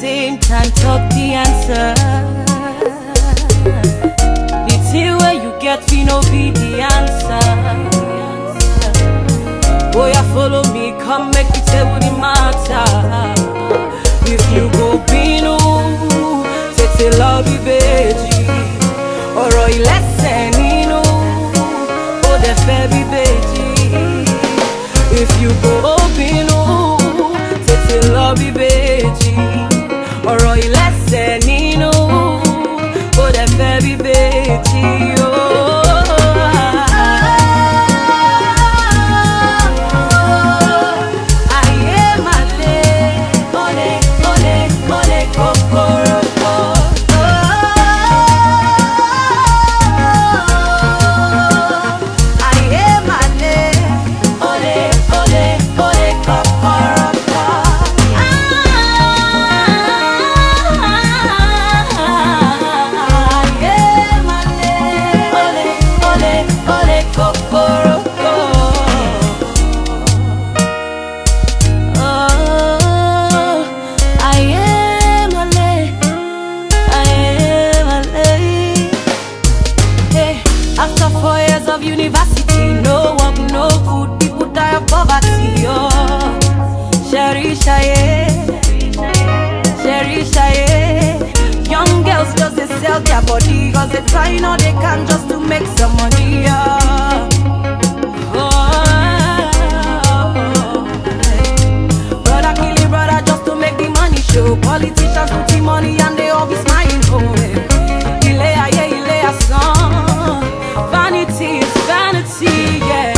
same time talk the answer. The thing where you get we no be the answer. Boy, you follow me, come make me tell you the matter. If you go be no, say love you baby, or I let's say no, oh the baby baby. If you go be no, say love you baby, or I let's say no, oh the baby baby. Young girls just they sell their body, cause they try now they can just to make some money, yeah. Brother killing brother just to make the money show. Politicians with the money and they all be smiling for me. Ilea, yeah, ilea song. Vanity is vanity, yeah.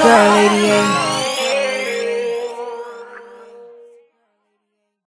Girl, lady, yeah.